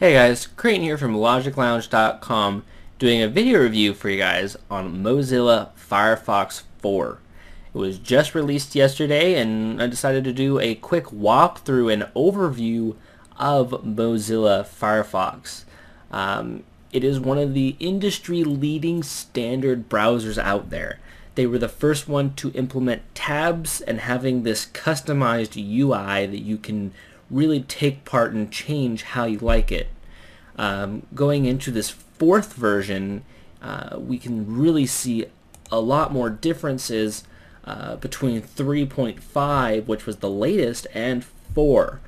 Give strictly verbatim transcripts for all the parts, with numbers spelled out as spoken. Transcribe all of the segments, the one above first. Hey guys, Creighton here from logic lounge dot com doing a video review for you guys on Mozilla Firefox four. It was just released yesterday and I decided to do a quick walkthrough and overview of Mozilla Firefox. Um, it is one of the industry-leading standard browsers out there. They were the first one to implement tabs and having this customized U I that you can really take part and change how you like it. Um, going into this fourth version, uh, we can really see a lot more differences uh, between three point five, which was the latest, and four.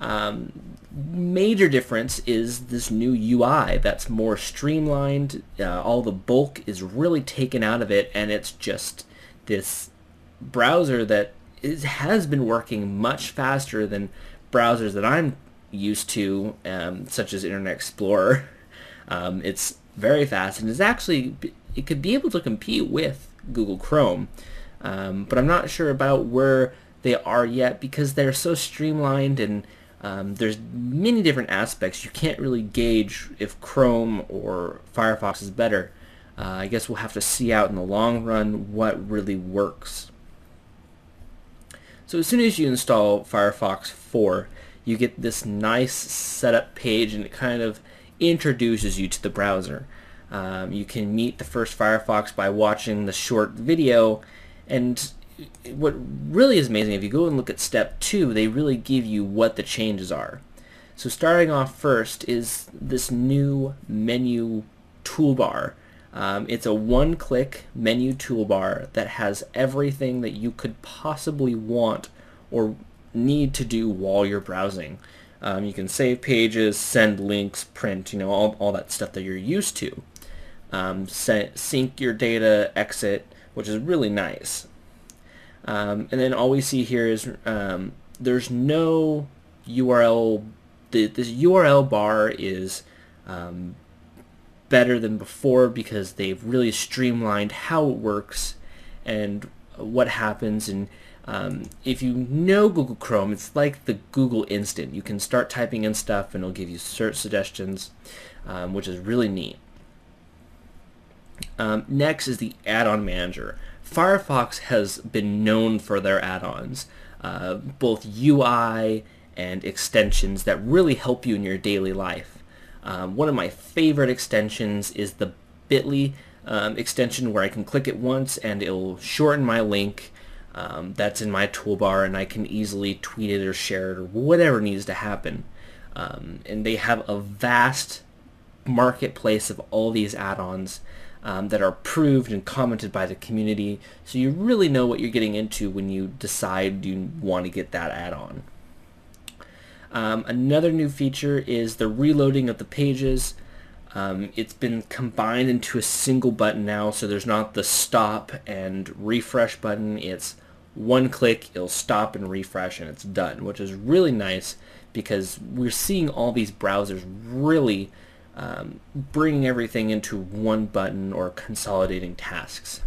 Um, major difference is this new U I that's more streamlined. Uh, all the bulk is really taken out of it, and it's just this browser that is, has been working much faster than browsers that I'm used to, um, such as Internet Explorer. Um, it's very fast and is actually, it could be able to compete with Google Chrome, um, but I'm not sure about where they are yet because they're so streamlined and um, there's many different aspects. You can't really gauge if Chrome or Firefox is better. Uh, I guess we'll have to see out in the long run what really works. So as soon as you install Firefox four, you get this nice setup page and it kind of introduces you to the browser. Um, you can meet the first Firefox by watching the short video, and what really is amazing, if you go and look at step two, they really give you what the changes are. So starting off first is this new menu toolbar. Um, it's a one-click menu toolbar that has everything that you could possibly want or need to do while you're browsing. Um, you can save pages, send links, print, you know, all, all that stuff that you're used to. Um, sync your data, exit, which is really nice. Um, and then all we see here is um, there's no U R L. The, this U R L bar is Um, better than before because they've really streamlined how it works and what happens. And um, if you know Google Chrome, it's like the Google Instant. You can start typing in stuff and it'll give you search suggestions, um, which is really neat. Um, next is the add-on manager. Firefox has been known for their add-ons, uh, both U I and extensions that really help you in your daily life. Um, one of my favorite extensions is the Bitly um, extension, where I can click it once and it'll shorten my link um, that's in my toolbar, and I can easily tweet it or share it or whatever needs to happen. Um, and they have a vast marketplace of all these add-ons um, that are approved and commented by the community, so you really know what you're getting into when you decide you want to get that add-on. Um, another new feature is the reloading of the pages. Um, it's been combined into a single button now, so there's not the stop and refresh button. It's one click, it'll stop and refresh, and it's done, which is really nice because we're seeing all these browsers really um, bringing everything into one button or consolidating tasks.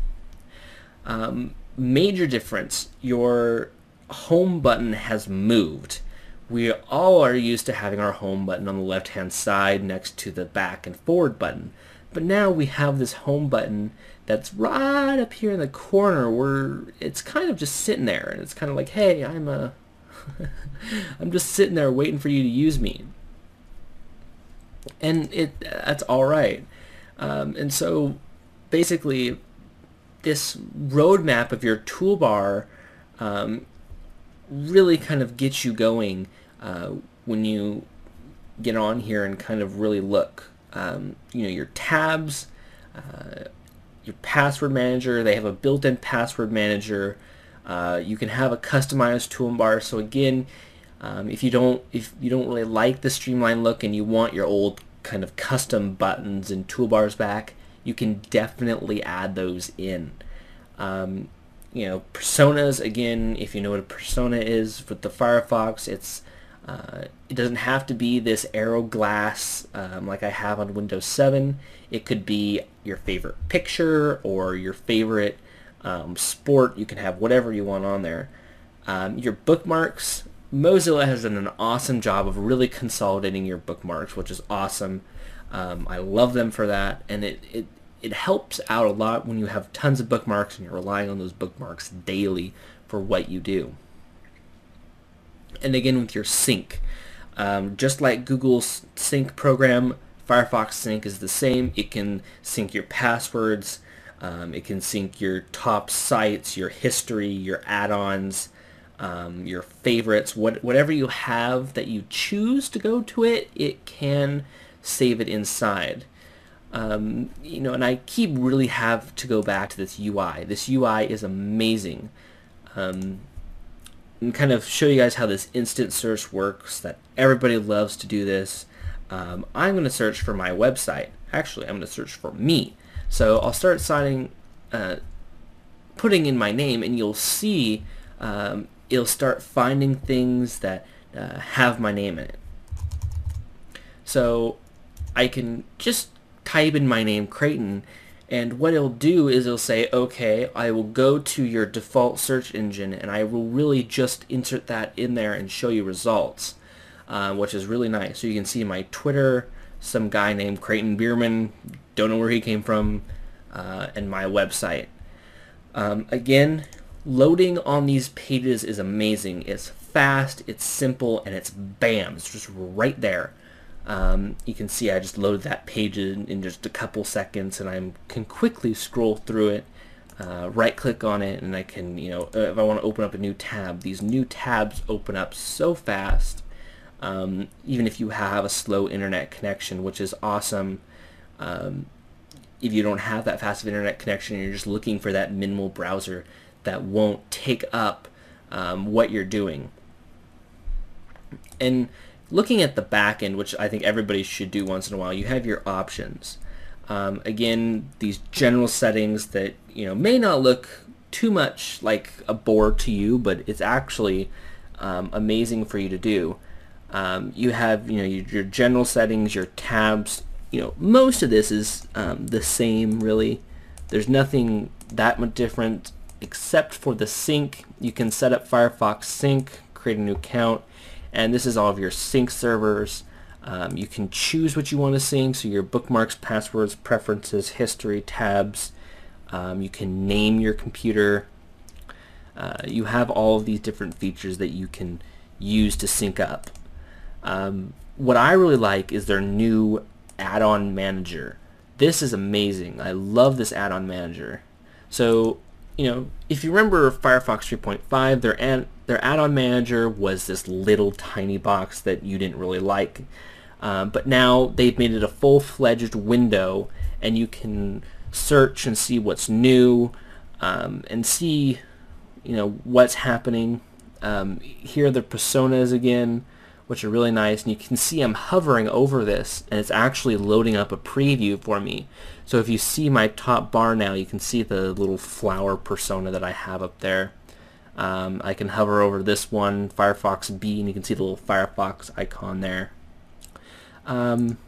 Um, major difference, your home button has moved. We all are used to having our home button on the left-hand side next to the back and forward button. But now we have this home button that's right up here in the corner where it's kind of just sitting there. And it's kind of like, hey, I'm, a I'm just sitting there waiting for you to use me. And it that's all right. Um, and so basically this roadmap of your toolbar um, really kind of gets you going uh, when you get on here and kind of really look. Um, you know, your tabs, uh, your password manager, they have a built-in password manager. Uh, you can have a customized toolbar. So again, um, if you don't if you don't really like the streamlined look and you want your old kind of custom buttons and toolbars back, you can definitely add those in. Um, You know, personas, again, if you know what a persona is with the Firefox, it's uh, it doesn't have to be this arrow glass um, like I have on Windows seven. It could be your favorite picture or your favorite um, sport. You can have whatever you want on there. Um, your bookmarks, Mozilla has done an awesome job of really consolidating your bookmarks, which is awesome. Um, I love them for that, and it, it, it helps out a lot when you have tons of bookmarks and you're relying on those bookmarks daily for what you do. And again, with your sync, um, just like Google's sync program, Firefox Sync is the same. It can sync your passwords, um, it can sync your top sites, your history, your add-ons, um, your favorites, what, whatever you have that you choose to go to it, it can save it inside. Um, you know, and I keep really have to go back to this U I. This U I is amazing. Um, and kind of show you guys how this instant search works, that everybody loves to do this. Um, I'm going to search for my website. Actually, I'm going to search for me. So I'll start signing, uh, putting in my name, and you'll see um, it'll start finding things that uh, have my name in it. So I can just type in my name, Creighton, and what it'll do is it'll say, okay, I will go to your default search engine, and I will really just insert that in there and show you results. Uh, which is really nice. So you can see my Twitter, some guy named Creighton Bierman, don't know where he came from, uh, and my website. Um, again, loading on these pages is amazing. It's fast, it's simple, and it's bam, it's just right there. Um, you can see I just loaded that page in, in just a couple seconds, and I can quickly scroll through it, uh, right-click on it, and I can, you know, if I want to open up a new tab, these new tabs open up so fast. Um, even if you have a slow internet connection, which is awesome. Um, if you don't have that fast of internet connection and you're just looking for that minimal browser that won't take up um, what you're doing. And looking at the back end, which I think everybody should do once in a while, you have your options. Um, again, these general settings that, you know, may not look too much like a bore to you, but it's actually um, amazing for you to do. Um, you have, you know, your, your general settings, your tabs. You know, most of this is um, the same, really. There's nothing that much different except for the sync. You can set up Firefox Sync, create a new account, and this is all of your sync servers. Um, you can choose what you want to sync, so your bookmarks, passwords, preferences, history, tabs. Um, you can name your computer. Uh, you have all of these different features that you can use to sync up. Um, what I really like is their new add-on manager. This is amazing. I love this add-on manager. So, you know, if you remember Firefox three point five, their ad, their add-on manager was this little tiny box that you didn't really like. Um, but now they've made it a full-fledged window, and you can search and see what's new, um, and see, you know, what's happening. Um, here are the personas again, which are really nice, and you can see I'm hovering over this, and it's actually loading up a preview for me. So if you see my top bar now, you can see the little flower persona that I have up there. Um, I can hover over this one, Firefox B, and you can see the little Firefox icon there. Um,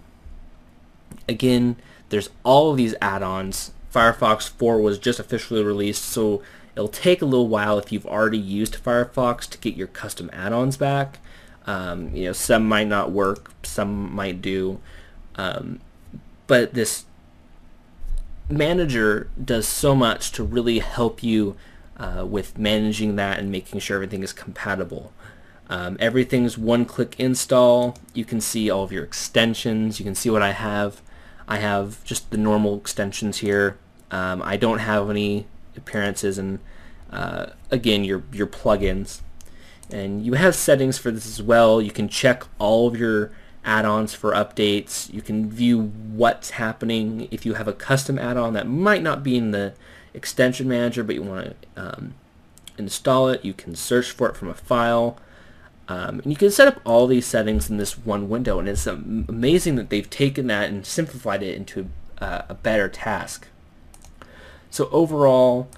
again, there's all of these add-ons. Firefox four was just officially released, so it'll take a little while if you've already used Firefox to get your custom add-ons back. Um, you know, some might not work, some might do, um, but this manager does so much to really help you uh, with managing that and making sure everything is compatible. Um, everything's one-click install. You can see all of your extensions. You can see what I have. I have just the normal extensions here. Um, I don't have any appearances, and uh, again, your your plugins. And you have settings for this as well. You can check all of your add-ons for updates. You can view what's happening. If you have a custom add-on that might not be in the extension manager, but you want to um, install it, you can search for it from a file. Um, and you can set up all these settings in this one window. And it's amazing that they've taken that and simplified it into uh, a better task. So overall,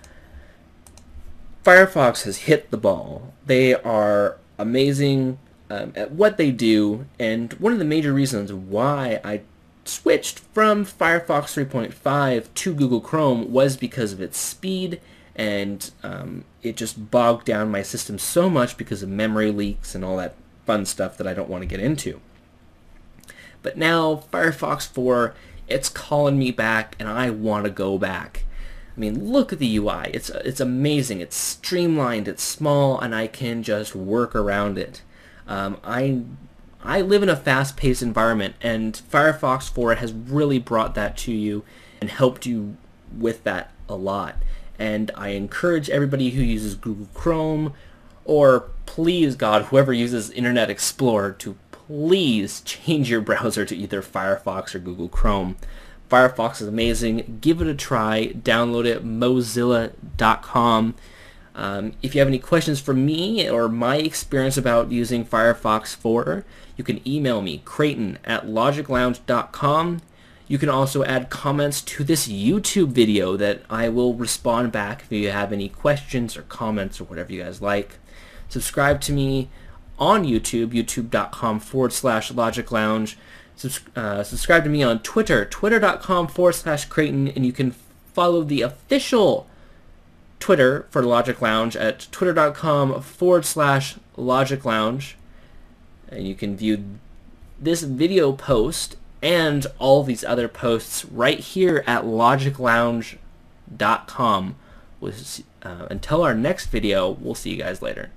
Firefox has hit the ball. They are amazing um, at what they do, and one of the major reasons why I switched from Firefox three point five to Google Chrome was because of its speed and um, it just bogged down my system so much because of memory leaks and all that fun stuff that I don't want to get into. But now Firefox four, it's calling me back, and I want to go back. I mean, look at the U I. It's, it's amazing. It's streamlined, it's small, and I can just work around it. Um, I, I live in a fast-paced environment, and Firefox four has really brought that to you and helped you with that a lot. And I encourage everybody who uses Google Chrome, or please God, whoever uses Internet Explorer, to please change your browser to either Firefox or Google Chrome. Firefox is amazing. Give it a try. Download it, mozilla dot com. Um, if you have any questions for me or my experience about using Firefox four, you can email me, Creighton at logic lounge dot com. You can also add comments to this YouTube video that I will respond back if you have any questions or comments or whatever you guys like. Subscribe to me on YouTube, youtube dot com forward slash logic lounge. Subs uh, subscribe to me on Twitter, twitter dot com forward slash Creighton, and you can follow the official Twitter for Logic Lounge at twitter dot com forward slash logic lounge, and you can view this video post and all these other posts right here at logic lounge dot com. We'll see, uh, until our next video, we'll see you guys later.